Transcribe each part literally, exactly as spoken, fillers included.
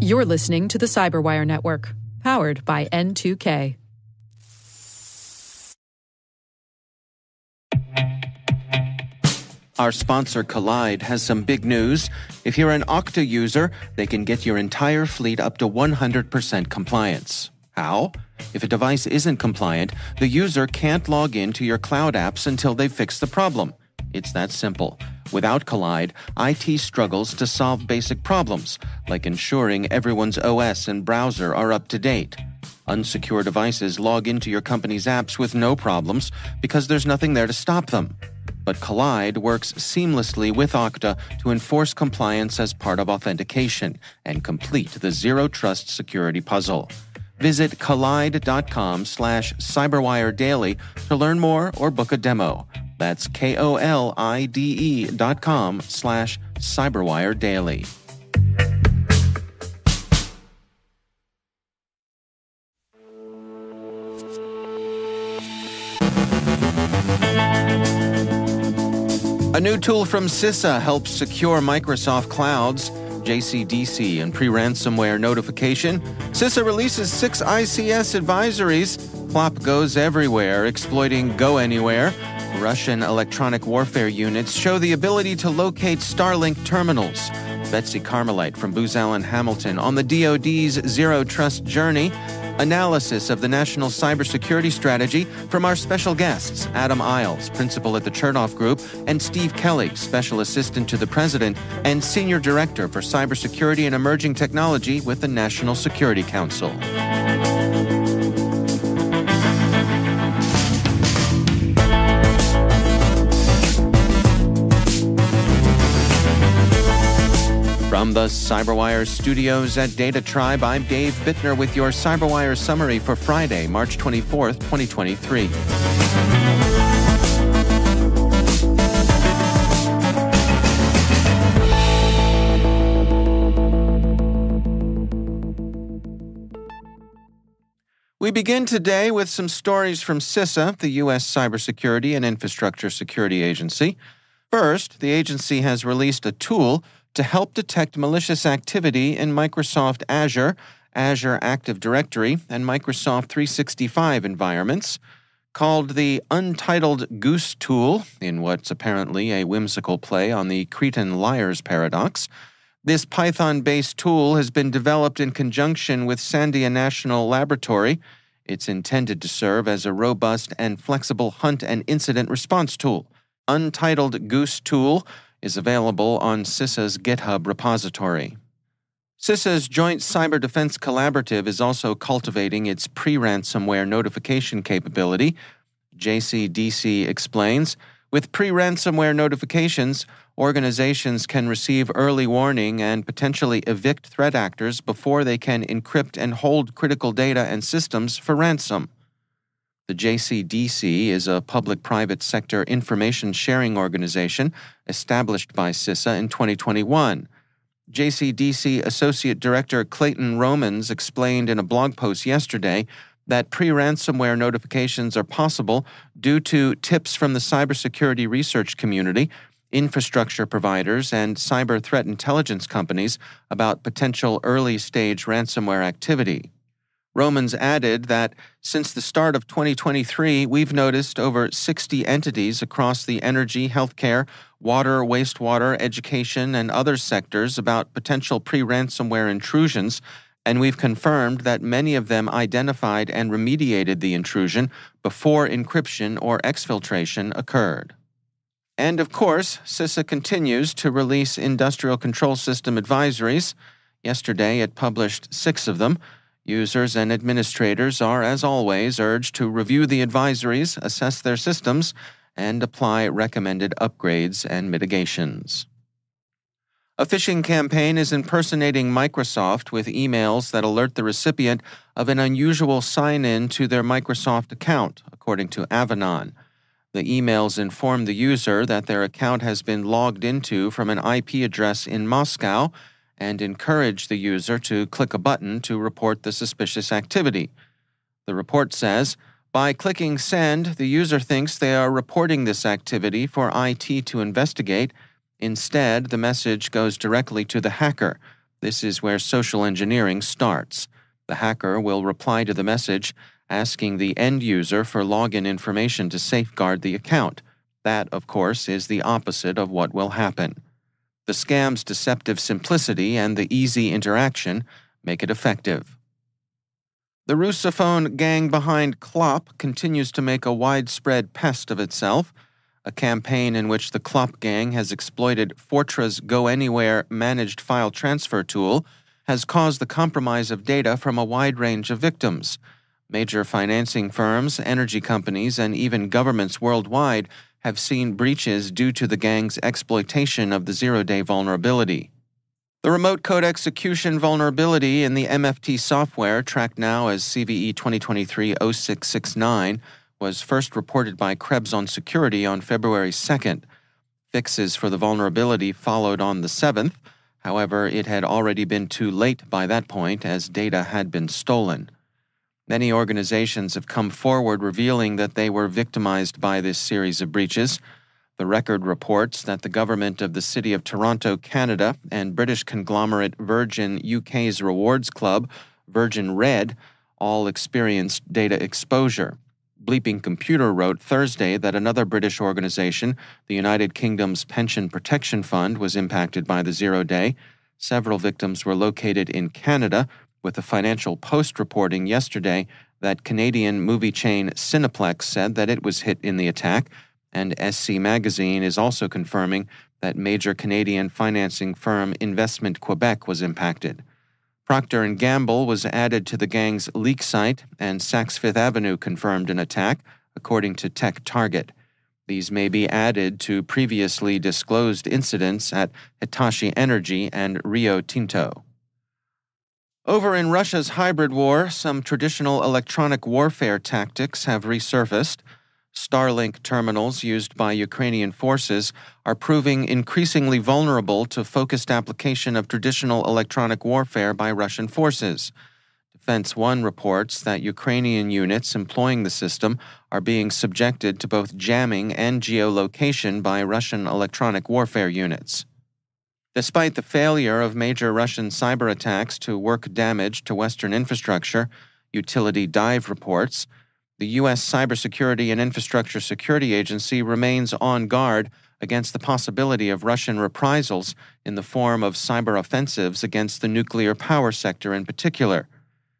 You're listening to the CyberWire Network, powered by N two K. Our sponsor, Collide, has some big news. If you're an Okta user, they can get your entire fleet up to one hundred percent compliance. How? If a device isn't compliant, the user can't log in to your cloud apps until they fix the problem. It's that simple. Without Collide, I T struggles to solve basic problems, like ensuring everyone's O S and browser are up to date. Unsecure devices log into your company's apps with no problems because there's nothing there to stop them. But Collide works seamlessly with Okta to enforce compliance as part of authentication and complete the zero-trust security puzzle. Visit collide.com slash cyberwire daily to learn more or book a demo. That's K-O-L-I-D-E dot com slash cyberwire daily. A new tool from CISA helps secure Microsoft clouds, J C D C, and pre-ransomware notification. CISA releases six I C S advisories. Clop goes everywhere, exploiting GoAnywhere. Russian electronic warfare units show the ability to locate Starlink terminals. Betsy Carmelite from Booz Allen Hamilton on the D O D's Zero Trust journey. Analysis of the national cybersecurity strategy from our special guests, Adam Isles, principal at the Chertoff Group, and Steve Kelly, special assistant to the president and senior director for cybersecurity and emerging technology with the National Security Council. From the CyberWire studios at Data Tribe, I'm Dave Bittner with your CyberWire summary for Friday, March twenty-fourth, twenty twenty-three. We begin today with some stories from CISA, the U S Cybersecurity and Infrastructure Security Agency. First, the agency has released a tool to help detect malicious activity in Microsoft Azure, Azure Active Directory, and Microsoft three sixty-five environments. Called the Untitled Goose Tool, in what's apparently a whimsical play on the Cretan liar's paradox, this Python-based tool has been developed in conjunction with Sandia National Laboratory. It's intended to serve as a robust and flexible hunt and incident response tool. Untitled Goose Tool is available on CISA's GitHub repository. CISA's Joint Cyber Defense Collaborative is also cultivating its pre-ransomware notification capability. J C D C explains, with pre-ransomware notifications, organizations can receive early warning and potentially evict threat actors before they can encrypt and hold critical data and systems for ransom. The J C D C is a public-private sector information sharing organization established by CISA in twenty twenty-one. J C D C Associate Director Clayton Romans explained in a blog post yesterday that pre-ransomware notifications are possible due to tips from the cybersecurity research community, infrastructure providers, and cyber threat intelligence companies about potential early-stage ransomware activity. Romans added that since the start of twenty twenty-three, we've noticed over sixty entities across the energy, healthcare, water, wastewater, education, and other sectors about potential pre-ransomware intrusions, and we've confirmed that many of them identified and remediated the intrusion before encryption or exfiltration occurred. And of course, CISA continues to release industrial control system advisories. Yesterday, it published six of them. Users and administrators are, as always, urged to review the advisories, assess their systems, and apply recommended upgrades and mitigations. A phishing campaign is impersonating Microsoft with emails that alert the recipient of an unusual sign-in to their Microsoft account, according to Avanan. The emails inform the user that their account has been logged into from an I P address in Moscow and encourage the user to click a button to report the suspicious activity. The report says, by clicking send, the user thinks they are reporting this activity for I T to investigate. Instead, the message goes directly to the hacker. This is where social engineering starts. The hacker will reply to the message asking the end user for login information to safeguard the account. That, of course, is the opposite of what will happen. The scam's deceptive simplicity and the easy interaction make it effective. The Russophone gang behind Clop continues to make a widespread pest of itself, a campaign in which the Clop gang has exploited Fortra's GoAnywhere managed file transfer tool has caused the compromise of data from a wide range of victims. Major financing firms, energy companies, and even governments worldwide have seen breaches due to the gang's exploitation of the zero-day vulnerability. The remote code execution vulnerability in the M F T software, tracked now as C V E twenty twenty-three oh six six nine, was first reported by Krebs on Security on February second. Fixes for the vulnerability followed on the seventh. However, it had already been too late by that point, as data had been stolen. Many organizations have come forward revealing that they were victimized by this series of breaches. The record reports that the government of the City of Toronto, Canada, and British conglomerate Virgin U K's rewards club, Virgin Red, all experienced data exposure. Bleeping Computer wrote Thursday that another British organization, the United Kingdom's Pension Protection Fund, was impacted by the zero-day. Several victims were located in Canada, with the Financial Post reporting yesterday that Canadian movie chain Cineplex said that it was hit in the attack, and S C Magazine is also confirming that major Canadian financing firm Investment Quebec was impacted. Procter and Gamble was added to the gang's leak site, and Saks Fifth Avenue confirmed an attack, according to Tech Target. These may be added to previously disclosed incidents at Hitachi Energy and Rio Tinto. Over in Russia's hybrid war, some traditional electronic warfare tactics have resurfaced. Starlink terminals used by Ukrainian forces are proving increasingly vulnerable to focused application of traditional electronic warfare by Russian forces. Defense One reports that Ukrainian units employing the system are being subjected to both jamming and geolocation by Russian electronic warfare units. Despite the failure of major Russian cyber attacks to work damage to Western infrastructure, Utility Dive reports, the U S Cybersecurity and Infrastructure Security Agency remains on guard against the possibility of Russian reprisals in the form of cyber offensives against the nuclear power sector in particular.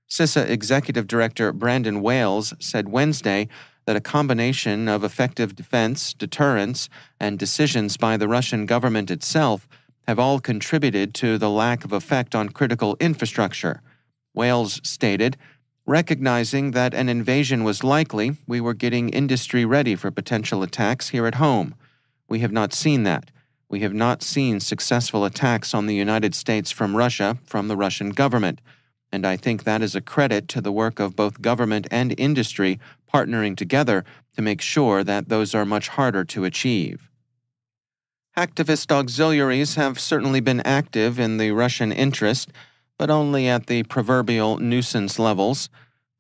CISA Executive Director Brandon Wales said Wednesday that a combination of effective defense, deterrence, and decisions by the Russian government itself have all contributed to the lack of effect on critical infrastructure. Wales stated, "Recognizing that an invasion was likely, we were getting industry ready for potential attacks here at home. We have not seen that. We have not seen successful attacks on the United States from Russia, from the Russian government. And I think that is a credit to the work of both government and industry partnering together to make sure that those are much harder to achieve." Activist auxiliaries have certainly been active in the Russian interest, but only at the proverbial nuisance levels.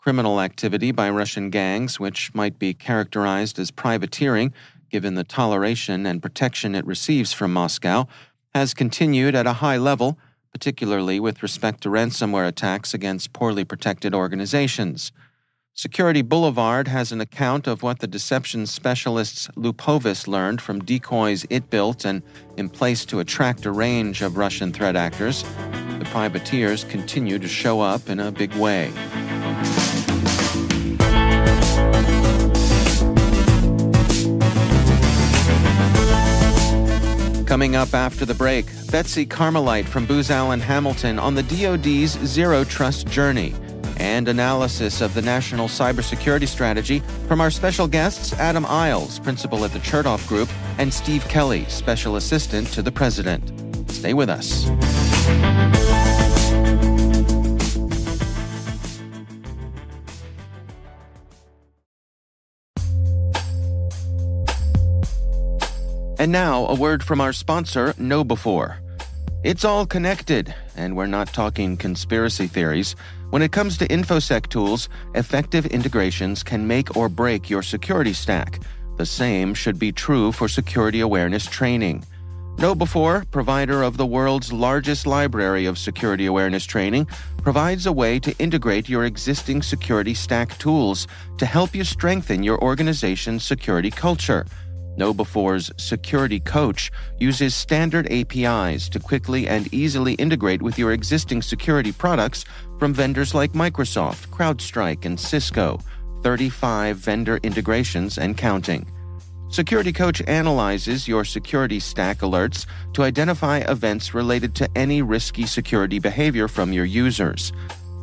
Criminal activity by Russian gangs, which might be characterized as privateering, given the toleration and protection it receives from Moscow, has continued at a high level, particularly with respect to ransomware attacks against poorly protected organizations. Security Boulevard has an account of what the deception specialists Lupovis learned from decoys it built and in place to attract a range of Russian threat actors. The privateers continue to show up in a big way. Coming up after the break, Betsy Carmelite from Booz Allen Hamilton on the D O D's Zero Trust journey, and analysis of the national cybersecurity strategy from our special guests Adam Isles, principal at the Chertoff Group, and Steve Kelly, special assistant to the president. Stay with us. And now, a word from our sponsor, know before. It's all connected, and we're not talking conspiracy theories. When it comes to InfoSec tools, effective integrations can make or break your security stack. The same should be true for security awareness training. KnowBe four, provider of the world's largest library of security awareness training, provides a way to integrate your existing security stack tools to help you strengthen your organization's security culture. KnowBe four's Security Coach uses standard A P Is to quickly and easily integrate with your existing security products from vendors like Microsoft, CrowdStrike, and Cisco, thirty-five vendor integrations and counting. Security Coach analyzes your security stack alerts to identify events related to any risky security behavior from your users.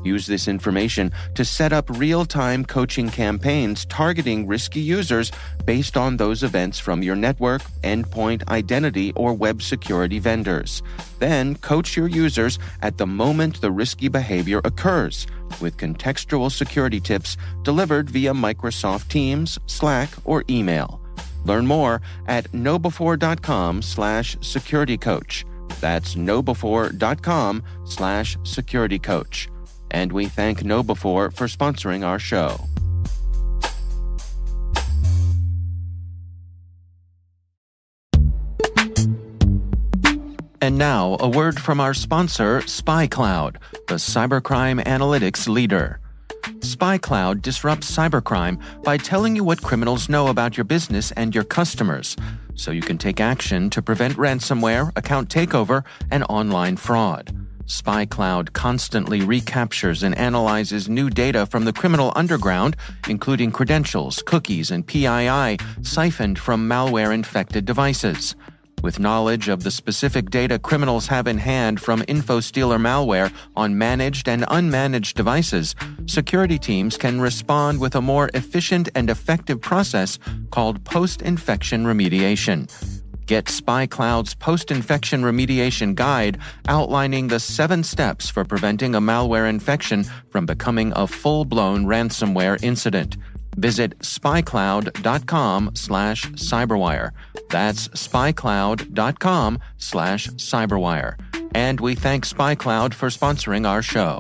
Use this information to set up real-time coaching campaigns targeting risky users based on those events from your network, endpoint, identity, or web security vendors. Then, coach your users at the moment the risky behavior occurs, with contextual security tips delivered via Microsoft Teams, Slack, or email. Learn more at knowbefore dot com slash security coach. That's knowbefore dot com slash security coach. And we thank KnowBe four for sponsoring our show. And now, a word from our sponsor, SpyCloud, the cybercrime analytics leader. SpyCloud disrupts cybercrime by telling you what criminals know about your business and your customers, so you can take action to prevent ransomware, account takeover, and online fraud. SpyCloud constantly recaptures and analyzes new data from the criminal underground, including credentials, cookies, and P I I siphoned from malware-infected devices. With knowledge of the specific data criminals have in hand from infostealer malware on managed and unmanaged devices, security teams can respond with a more efficient and effective process called post-infection remediation. Get SpyCloud's post-infection remediation guide outlining the seven steps for preventing a malware infection from becoming a full-blown ransomware incident. Visit spycloud dot com slash cyberwire. That's spycloud dot com slash cyberwire. And we thank SpyCloud for sponsoring our show.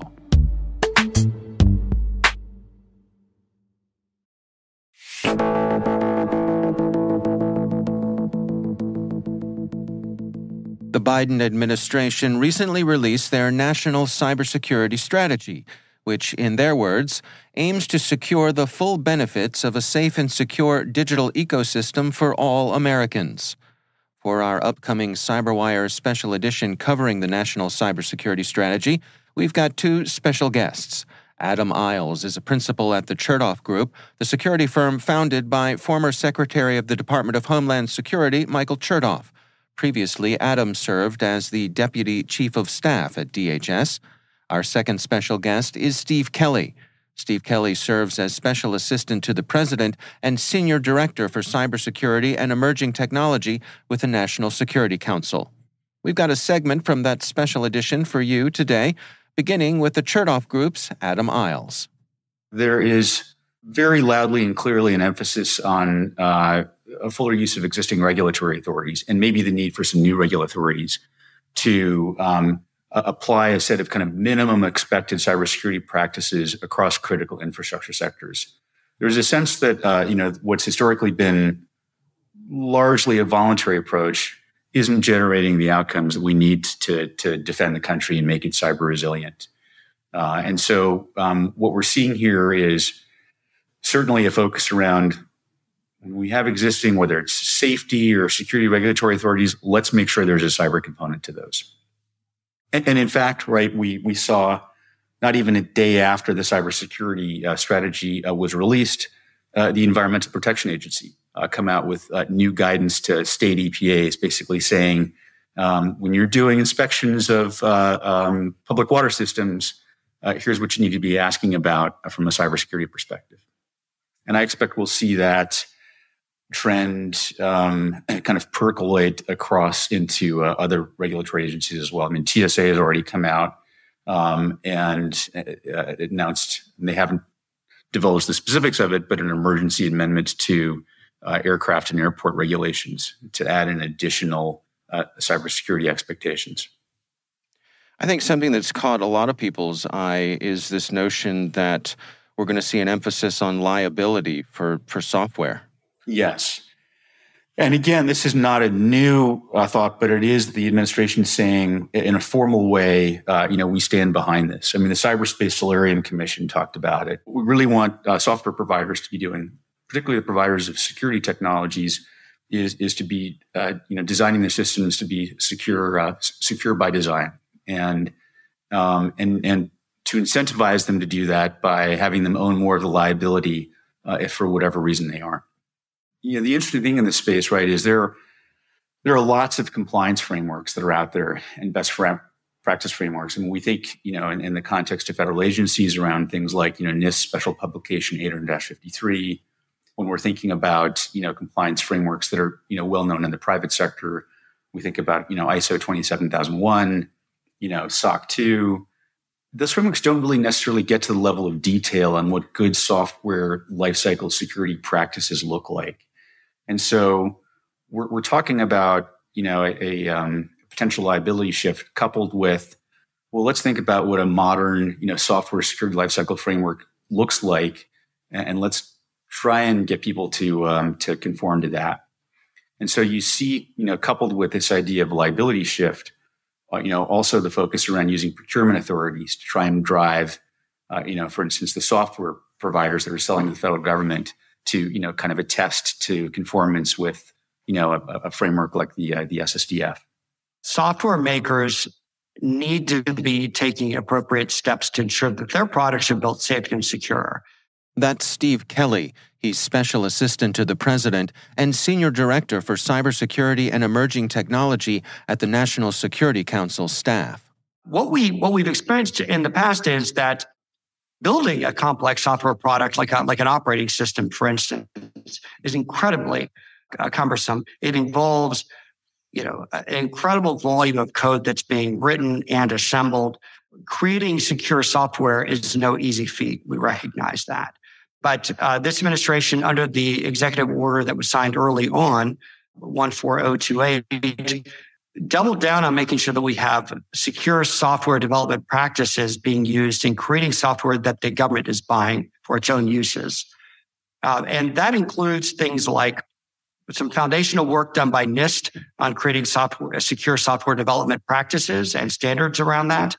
The Biden administration recently released their National Cybersecurity Strategy, which, in their words, aims to secure the full benefits of a safe and secure digital ecosystem for all Americans. For our upcoming CyberWire special edition covering the National Cybersecurity Strategy, we've got two special guests. Adam Isles is a principal at the Chertoff Group, the security firm founded by former Secretary of the Department of Homeland Security, Michael Chertoff. Previously, Adam served as the Deputy Chief of Staff at D H S. Our second special guest is Steve Kelly. Steve Kelly serves as Special Assistant to the President and Senior Director for Cybersecurity and Emerging Technology with the National Security Council. We've got a segment from that special edition for you today, beginning with the Chertoff Group's Adam Isles. There is very loudly and clearly an emphasis on uh, a fuller use of existing regulatory authorities and maybe the need for some new regulatories to um, apply a set of kind of minimum expected cybersecurity practices across critical infrastructure sectors. There's a sense that, uh, you know, what's historically been largely a voluntary approach isn't generating the outcomes that we need to, to defend the country and make it cyber resilient. Uh, and so um, what we're seeing here is certainly a focus around we have existing, whether it's safety or security regulatory authorities, let's make sure there's a cyber component to those. And, and in fact, right, we we saw not even a day after the cybersecurity uh, strategy uh, was released, uh, the Environmental Protection Agency uh, come out with uh, new guidance to state E P As, basically saying um, when you're doing inspections of uh, um, public water systems, uh, here's what you need to be asking about from a cybersecurity perspective. And I expect we'll see that trend um, kind of percolate across into uh, other regulatory agencies as well. I mean, T S A has already come out um, and uh, announced, and they haven't divulged the specifics of it, but an emergency amendment to uh, aircraft and airport regulations to add in additional uh, cybersecurity expectations. I think something that's caught a lot of people's eye is this notion that we're going to see an emphasis on liability for, for software. Yes. And again, this is not a new uh, thought, but it is the administration saying in a formal way, uh, you know, we stand behind this. I mean, the Cyberspace Solarium Commission talked about it. We really want uh, software providers to be doing, particularly the providers of security technologies, is is to be, uh, you know, designing their systems to be secure, uh, secure by design, and um, and and to incentivize them to do that by having them own more of the liability uh, if for whatever reason they aren't. You know, the interesting thing in this space, right, is there there are lots of compliance frameworks that are out there and best fra- practice frameworks. And we think, you know, in, in the context of federal agencies around things like, you know, NIST Special Publication eight hundred dash fifty-three, when we're thinking about, you know, compliance frameworks that are, you know, well-known in the private sector, we think about, you know, I S O twenty-seven thousand one, you know, S O C two. Those frameworks don't really necessarily get to the level of detail on what good software lifecycle security practices look like. And so we're, we're talking about, you know, a, a um, potential liability shift coupled with, well, let's think about what a modern, you know, software security lifecycle framework looks like, and, and let's try and get people to um, to conform to that. And so you see, you know, coupled with this idea of liability shift, uh, you know, also the focus around using procurement authorities to try and drive, uh, you know, for instance, the software providers that are selling to the federal government to, you know, kind of attest to conformance with, you know, a, a framework like the, uh, the S S D F. Software makers need to be taking appropriate steps to ensure that their products are built safe and secure. That's Steve Kelly. He's Special Assistant to the President and Senior Director for Cybersecurity and Emerging Technology at the National Security Council staff. What, we, what we've experienced in the past is that building a complex software product, like, a, like an operating system, for instance, is incredibly uh, cumbersome. It involves, you know, an incredible volume of code that's being written and assembled. Creating secure software is no easy feat. We recognize that. But uh, this administration, under the executive order that was signed early on, one four zero two eight, doubled down on making sure that we have secure software development practices being used in creating software that the government is buying for its own uses. Uh, and that includes things like some foundational work done by NIST on creating software, secure software development practices and standards around that.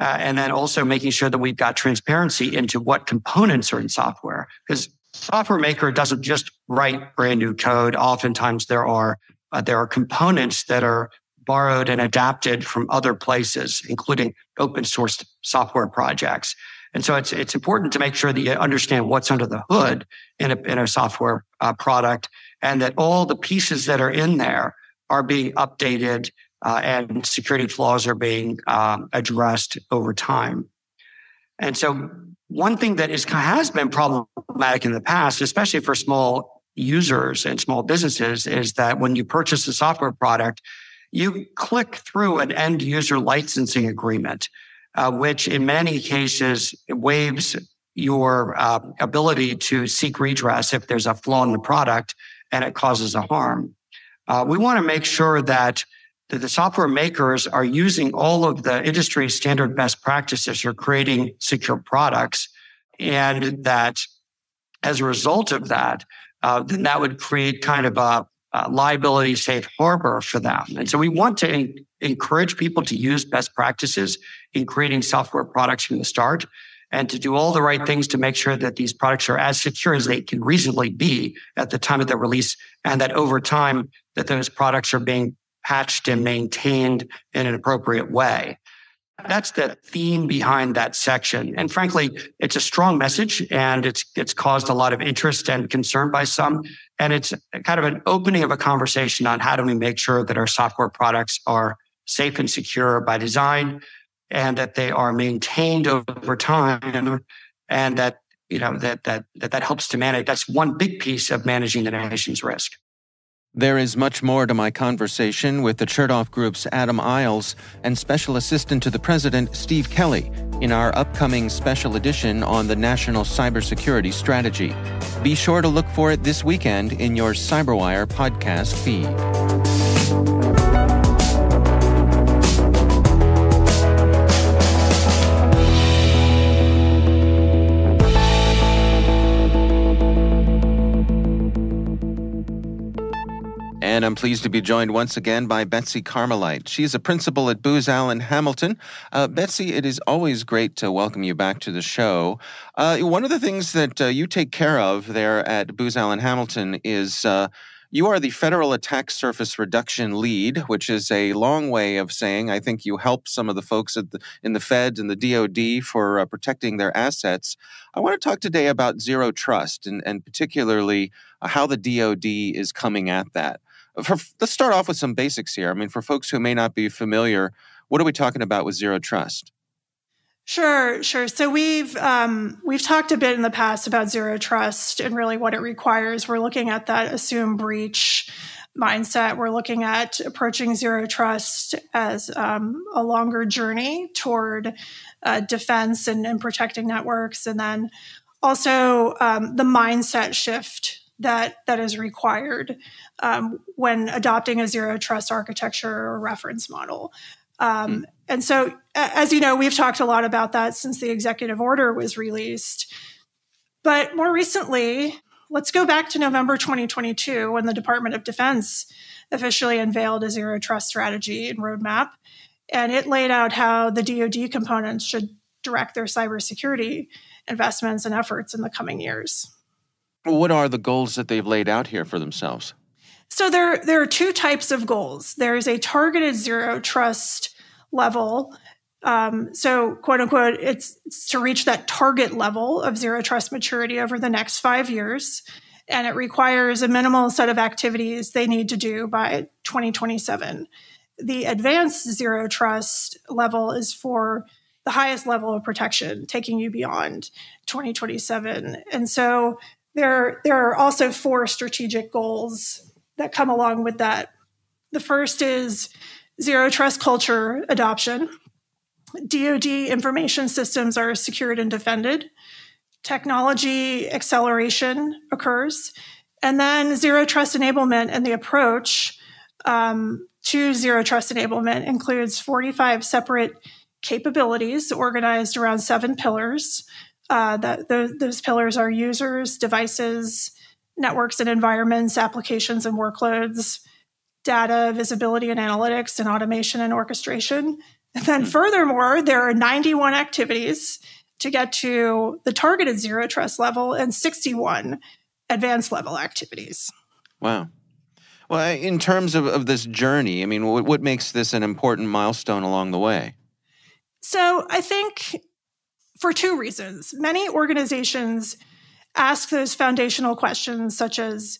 Uh, and then also making sure that we've got transparency into what components are in software. Because software maker doesn't just write brand new code. Oftentimes there are Uh, there are components that are borrowed and adapted from other places, including open source software projects. And so it's it's important to make sure that you understand what's under the hood in a, in a software uh, product, and that all the pieces that are in there are being updated uh, and security flaws are being um, addressed over time. And so one thing that is has been problematic in the past, especially for small users and small businesses, is that when you purchase a software product, you click through an end user licensing agreement, uh, which in many cases waives your uh, ability to seek redress if there's a flaw in the product and it causes a harm. Uh, we want to make sure that, that the software makers are using all of the industry standard best practices for creating secure products, and that as a result of that, Uh, then that would create kind of a, a liability safe harbor for them. And so we want to en- encourage people to use best practices in creating software products from the start, and to do all the right things to make sure that these products are as secure as they can reasonably be at the time of their release, and that over time that those products are being patched and maintained in an appropriate way. That's the theme behind that section. And frankly, it's a strong message, and it's it's caused a lot of interest and concern by some. And it's kind of an opening of a conversation on how do we make sure that our software products are safe and secure by design, and that they are maintained over time, and that, you know, that that that, that helps to manage. That's one big piece of managing the nation's risk. There is much more to my conversation with the Chertoff Group's Adam Isles and Special Assistant to the President, Steve Kelly, in our upcoming special edition on the National Cybersecurity Strategy. Be sure to look for it this weekend in your CyberWire podcast feed. And I'm pleased to be joined once again by Betsy Carmelite. She is a principal at Booz Allen Hamilton. Uh, Betsy, it is always great to welcome you back to the show. Uh, one of the things that uh, you take care of there at Booz Allen Hamilton is uh, you are the Federal Attack Surface Reduction Lead, which is a long way of saying I think you help some of the folks at the, in the Fed and the D O D for uh, protecting their assets. I want to talk today about zero trust and, and particularly uh, how the D O D is coming at that. For, let's start off with some basics here. I mean, for folks who may not be familiar, what are we talking about with zero trust? Sure, sure. So we've um, we've talked a bit in the past about zero trust and really what it requires. We're looking at that assume breach mindset. We're looking at approaching zero trust as um, a longer journey toward uh, defense and, and protecting networks, and then also um, the mindset shift that that is required um, when adopting a zero trust architecture or reference model. Um, and so, as you know, we've talked a lot about that since the executive order was released. But more recently, let's go back to November twenty twenty-two, when the Department of Defense officially unveiled a zero trust strategy and roadmap. And it laid out how the D O D components should direct their cybersecurity investments and efforts in the coming years. What are the goals that they've laid out here for themselves? So there, there are two types of goals. There is a targeted zero trust level. Um, so quote unquote, it's, it's to reach that target level of zero trust maturity over the next five years. And it requires a minimal set of activities they need to do by twenty twenty-seven. The advanced zero trust level is for the highest level of protection, taking you beyond twenty twenty-seven. And so there, there are also four strategic goals that come along with that. The first is zero trust culture adoption. D O D information systems are secured and defended. Technology acceleration occurs. And then zero trust enablement, and the approach um, to zero trust enablement includes forty-five separate capabilities organized around seven pillars. Uh, that, those, those pillars are users, devices, networks and environments, applications and workloads, data, visibility and analytics, and automation and orchestration. And then furthermore, there are ninety-one activities to get to the targeted zero trust level and sixty-one advanced level activities. Wow. Well, in terms of, of this journey, I mean, what, what makes this an important milestone along the way? So I think for two reasons. Many organizations ask those foundational questions such as,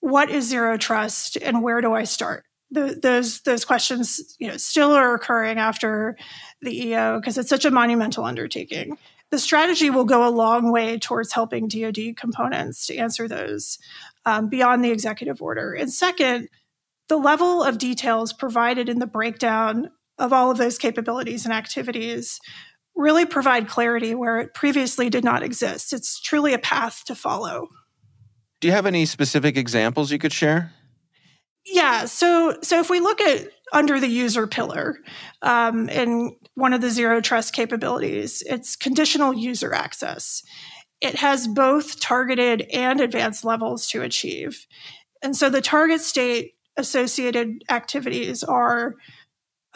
what is zero trust and where do I start? The, those those questions, you know, still are occurring after the E O because it's such a monumental undertaking. The strategy will go a long way towards helping D O D components to answer those um, beyond the executive order. And second, the level of details provided in the breakdown of all of those capabilities and activities really provide clarity where it previously did not exist. It's truly a path to follow. Do you have any specific examples you could share? Yeah, so so if we look at under the user pillar um, in one of the zero trust capabilities, it's conditional user access. It has both targeted and advanced levels to achieve. And so the target state associated activities are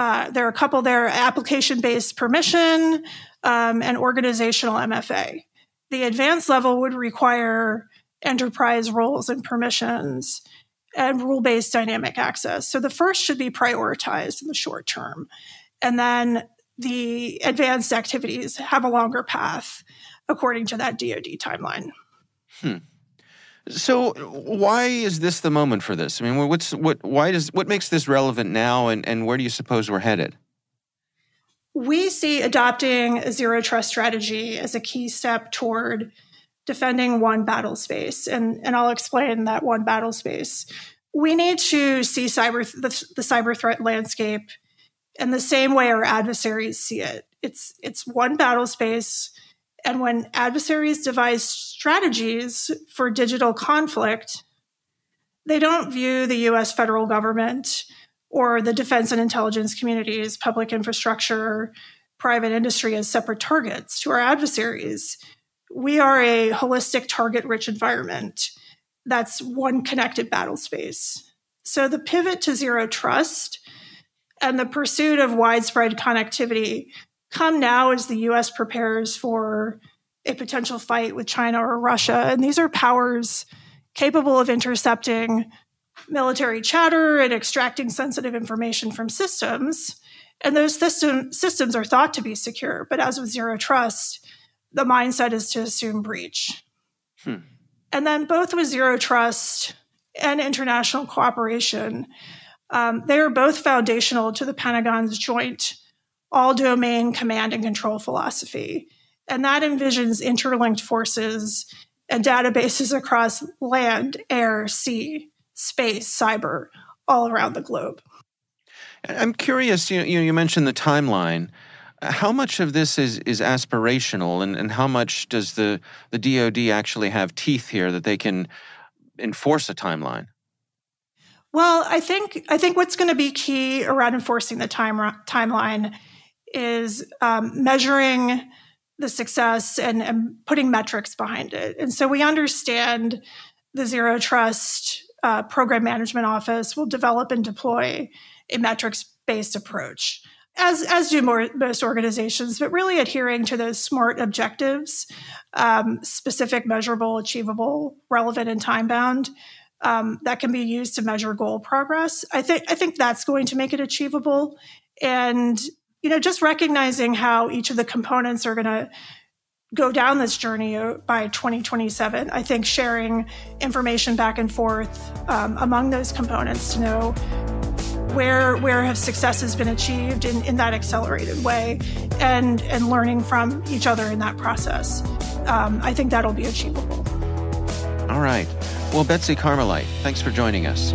Uh, there are a couple there, application-based permission um, and organizational M F A. The advanced level would require enterprise roles and permissions and rule-based dynamic access. So the first should be prioritized in the short term. And then the advanced activities have a longer path according to that D O D timeline. Hmm. So why is this the moment for this? I mean, what's what? Why does what makes this relevant now, and, and where do you suppose we're headed? We see adopting a zero trust strategy as a key step toward defending one battle space, and and I'll explain that one battle space. We need to see cyber the, the cyber threat landscape in the same way our adversaries see it. It's it's one battle space. And when adversaries devise strategies for digital conflict, they don't view the U S federal government or the defense and intelligence communities, public infrastructure, private industry as separate targets to our adversaries. We are a holistic, target-rich environment. That's one connected battle space. So the pivot to zero trust and the pursuit of widespread connectivity come now as the U S prepares for a potential fight with China or Russia. And these are powers capable of intercepting military chatter and extracting sensitive information from systems. And those system, systems are thought to be secure. But as with zero trust, the mindset is to assume breach. Hmm. And then both with zero trust and international cooperation, um, they are both foundational to the Pentagon's joint all-domain command and control philosophy. And that envisions interlinked forces and databases across land, air, sea, space, cyber, all around the globe. I'm curious, you, you mentioned the timeline. How much of this is, is aspirational, and, and how much does the, the D O D actually have teeth here that they can enforce a timeline? Well, I think I think what's going to be key around enforcing the time, timeline is um, measuring the success and, and putting metrics behind it. And so we understand the Zero Trust uh, Program Management Office will develop and deploy a metrics-based approach, as as do more, most organizations, but really adhering to those SMART objectives, um, specific, measurable, achievable, relevant, and time-bound, um, that can be used to measure goal progress. I think I think that's going to make it achievable. And, you know, just recognizing how each of the components are going to go down this journey by twenty twenty-seven, I think sharing information back and forth um, among those components to know Where, where have successes been achieved in, in that accelerated way, and, and learning from each other in that process. Um, I think that'll be achievable. All right. Well, Betsy Carmelite, thanks for joining us.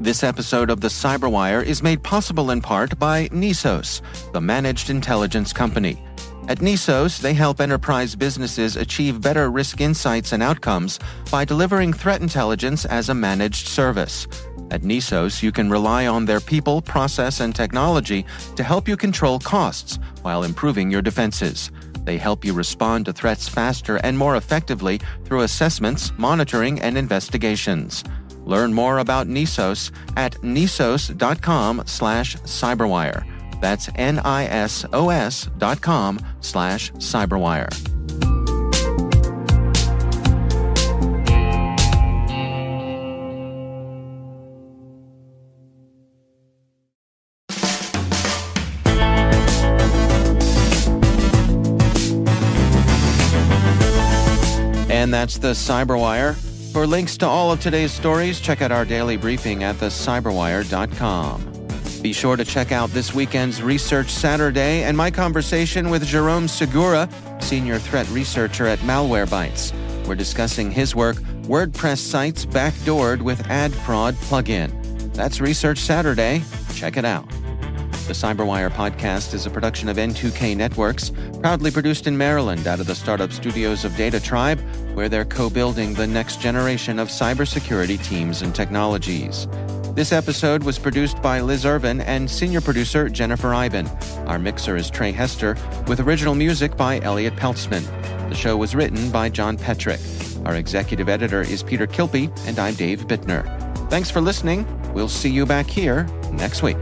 This episode of The CyberWire is made possible in part by NISOS, the managed intelligence company. At NISOS, they help enterprise businesses achieve better risk insights and outcomes by delivering threat intelligence as a managed service. At NISOS, you can rely on their people, process, and technology to help you control costs while improving your defenses. They help you respond to threats faster and more effectively through assessments, monitoring, and investigations. Learn more about NISOS at nisos.com slash cyberwire. That's N-I-S-O-S dot com slash cyberwire. And that's the CyberWire. For links to all of today's stories, check out our daily briefing at the cyberwire dot com. Be sure to check out this weekend's Research Saturday and my conversation with Jerome Segura, senior threat researcher at Malwarebytes. We're discussing his work, WordPress Sites Backdoored with Ad Fraud Plugin. That's Research Saturday. Check it out. The CyberWire podcast is a production of N two K Networks, proudly produced in Maryland out of the startup studios of Data Tribe, where they're co-building the next generation of cybersecurity teams and technologies. This episode was produced by Liz Irvin and senior producer Jennifer Iben. Our mixer is Trey Hester, with original music by Elliot Peltzman. The show was written by John Petrick. Our executive editor is Peter Kilpie, and I'm Dave Bittner. Thanks for listening. We'll see you back here next week.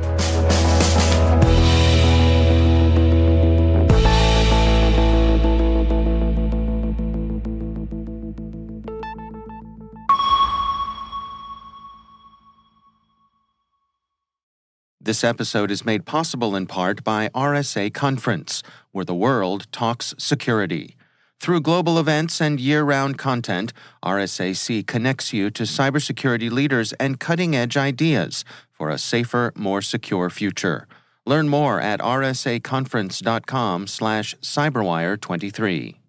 This episode is made possible in part by R S A Conference, where the world talks security. Through global events and year-round content, R S A C connects you to cybersecurity leaders and cutting-edge ideas for a safer, more secure future. Learn more at r s a conference dot com slash cyberwire twenty-three.